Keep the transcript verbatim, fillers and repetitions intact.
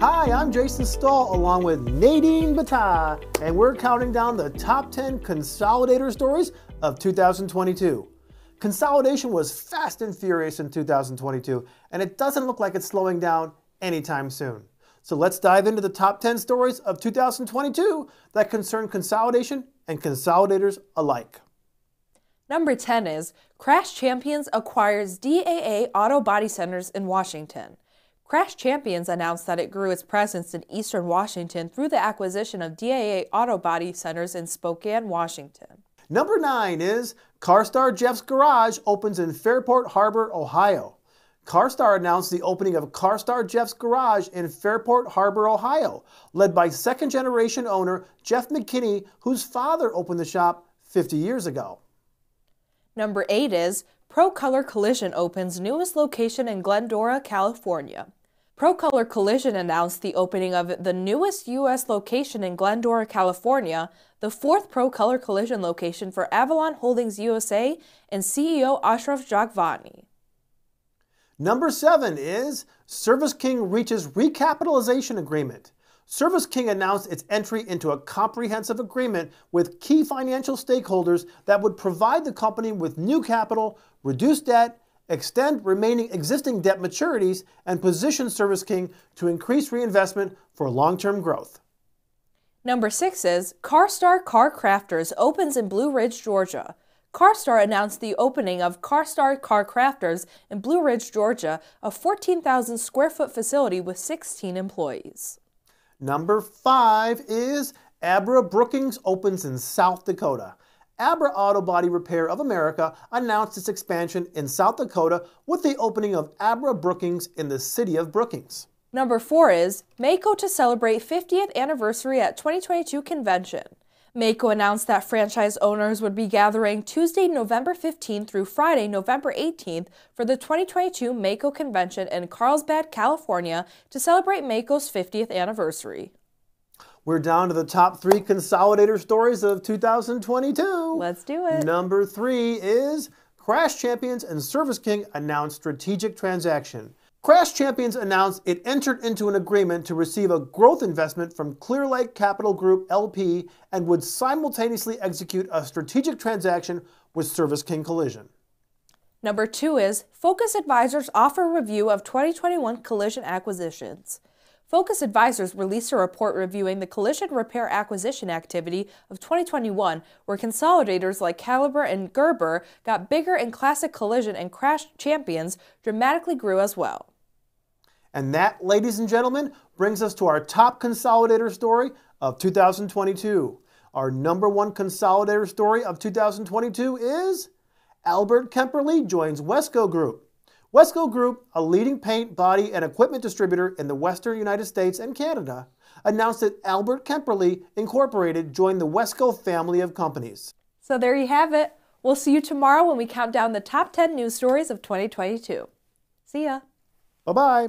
Hi, I'm Jason Stahl along with Nadine Battah, and we're counting down the top ten consolidator stories of two thousand twenty-two. Consolidation was fast and furious in two thousand twenty-two, and it doesn't look like it's slowing down anytime soon. So let's dive into the top ten stories of two thousand twenty-two that concern consolidation and consolidators alike. Number ten is Crash Champions acquires D A A Auto Body Centers in Washington. Crash Champions announced that it grew its presence in eastern Washington through the acquisition of D A A Auto Body Centers in Spokane, Washington. Number nine is Carstar Jeff's Garage opens in Fairport Harbor, Ohio. Carstar announced the opening of Carstar Jeff's Garage in Fairport Harbor, Ohio, led by second-generation owner Jeff McKinney, whose father opened the shop fifty years ago. Number eight is Pro Color Collision opens newest location in Glendora, California. Pro Color Collision announced the opening of the newest U S location in Glendora, California, the fourth Pro Color Collision location for Avalon Holdings U S A and C E O Ashraf Jagvani. Number seven is Service King reaches recapitalization agreement. Service King announced its entry into a comprehensive agreement with key financial stakeholders that would provide the company with new capital, reduce debt, extend remaining existing debt maturities, and position Service King to increase reinvestment for long-term growth. Number six is Carstar Car Crafters opens in Blue Ridge, Georgia. Carstar announced the opening of Carstar Car Crafters in Blue Ridge, Georgia, a fourteen thousand square foot facility with sixteen employees. Number five is Abra Brookings opens in South Dakota. Abra Auto Body Repair of America announced its expansion in South Dakota with the opening of Abra Brookings in the city of Brookings. Number four is Mako to celebrate fiftieth anniversary at twenty twenty-two convention. Mako announced that franchise owners would be gathering Tuesday, November fifteenth through Friday, November eighteenth for the twenty twenty-two Mako convention in Carlsbad, California to celebrate Mako's fiftieth anniversary. We're down to the top three consolidator stories of two thousand twenty-two. Let's do it. Number three is Crash Champions and Service King announce strategic transaction. Crash Champions announced it entered into an agreement to receive a growth investment from Clearlake Capital Group L P and would simultaneously execute a strategic transaction with Service King Collision. Number two is Focus Advisors offer review of twenty twenty-one collision acquisitions. Focus Advisors released a report reviewing the collision repair acquisition activity of twenty twenty-one, where consolidators like Caliber and Gerber got bigger and Classic Collision and Crash Champions dramatically grew as well. And that, ladies and gentlemen, brings us to our top consolidator story of two thousand twenty-two. Our number one consolidator story of two thousand twenty-two is Albert Kemperley joins Wesco Group. Wesco Group, a leading paint, body, and equipment distributor in the western United States and Canada, announced that Albert Kemperley Incorporated joined the Wesco family of companies. So there you have it. We'll see you tomorrow when we count down the top ten news stories of twenty twenty-two. See ya. Bye-bye.